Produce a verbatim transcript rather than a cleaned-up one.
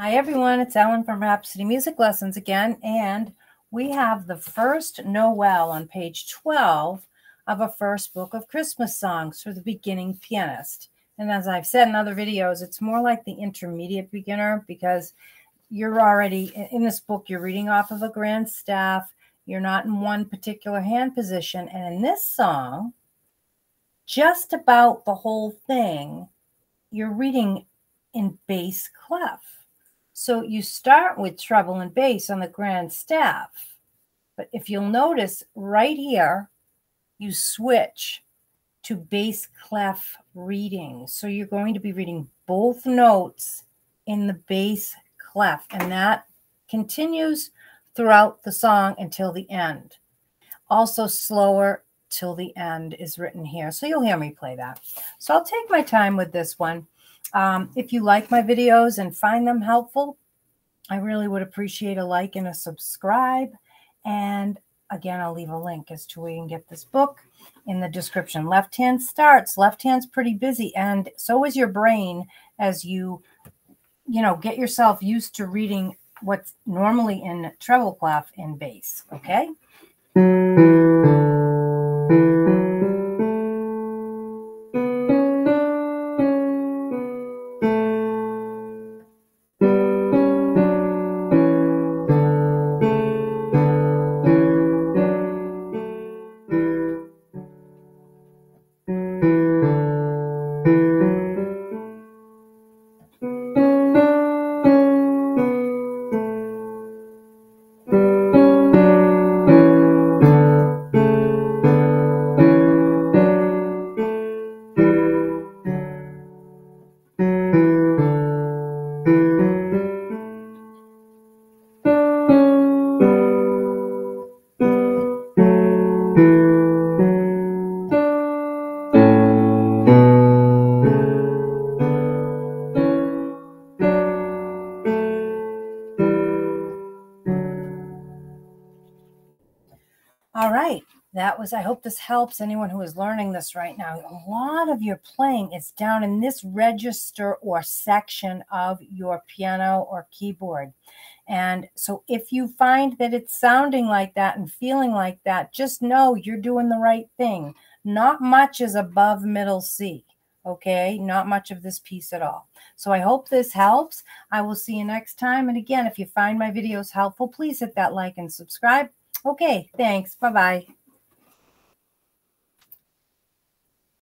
Hi everyone, it's Ellen from Rhapsody Music Lessons again, and we have The First Nowell on page twelve of a first book of Christmas songs for the beginning pianist. And as I've said in other videos, it's more like the intermediate beginner because you're already, in this book, you're reading off of a grand staff, you're not in one particular hand position, and in this song, just about the whole thing, you're reading in bass clef. So you start with treble and bass on the grand staff. But if you'll notice right here, you switch to bass clef reading. So you're going to be reading both notes in the bass clef. And that continues throughout the song until the end. Also slower till the end is written here. So you'll hear me play that. So I'll take my time with this one. Um, if you like my videos and find them helpful, I really would appreciate a like and a subscribe. And again, I'll leave a link as to where you can get this book in the description. Left hand starts. Left hand's pretty busy, and so is your brain as you, you know, get yourself used to reading what's normally in treble clef in bass. Okay. All right, that was, I hope this helps anyone who is learning this right now. A lot of your playing is down in this register or section of your piano or keyboard. And so if you find that it's sounding like that and feeling like that, just know you're doing the right thing. Not much is above middle C, okay? Not much of this piece at all. So I hope this helps. I will see you next time. And again, if you find my videos helpful, please hit that like and subscribe. Okay, thanks. Bye-bye.